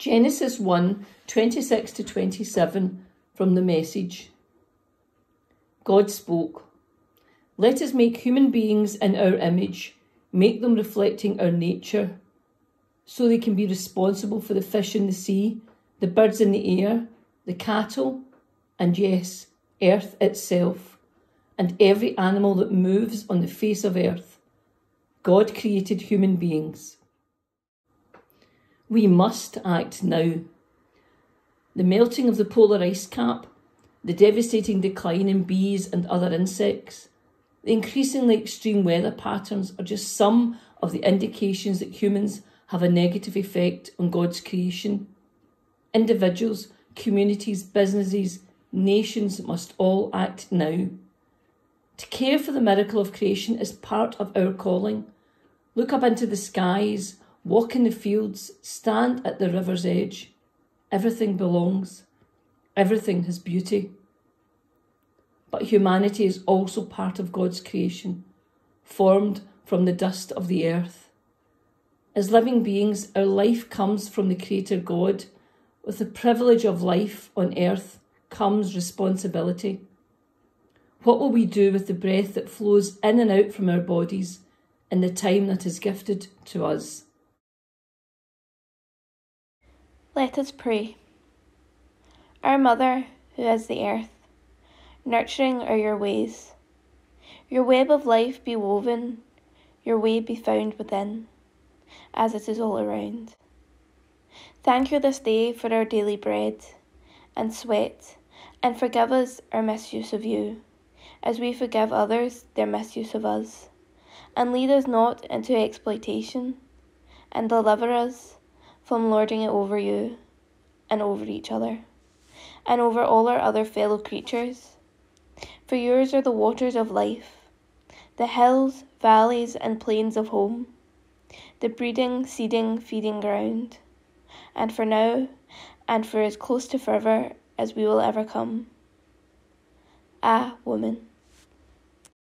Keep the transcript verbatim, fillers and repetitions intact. Genesis one, twenty-six to twenty-seven from the Message. God spoke, "Let us make human beings in our image, make them reflecting our nature, so they can be responsible for the fish in the sea, the birds in the air, the cattle, and yes, earth itself, and every animal that moves on the face of earth." God created human beings. We must act now. The melting of the polar ice cap, the devastating decline in bees and other insects, the increasingly extreme weather patterns are just some of the indications that humans have a negative effect on God's creation. Individuals, communities, businesses, nations must all act now. To care for the miracle of creation is part of our calling. Look up into the skies, walk in the fields, stand at the river's edge. Everything belongs. Everything has beauty. But humanity is also part of God's creation, formed from the dust of the earth. As living beings, our life comes from the Creator God. With the privilege of life on earth comes responsibility. What will we do with the breath that flows in and out from our bodies in the time that is gifted to us? Let us pray. Our Mother, who is the earth, nurturing are your ways. Your web of life be woven, your way be found within, as it is all around. Thank you this day for our daily bread and sweat, and forgive us our misuse of you, as we forgive others their misuse of us. And lead us not into exploitation, and deliver us from lording it over you, and over each other, and over all our other fellow creatures. For yours are the waters of life, the hills, valleys, and plains of home, the breeding, seeding, feeding ground, and for now, and for as close to forever as we will ever come. Ah, woman.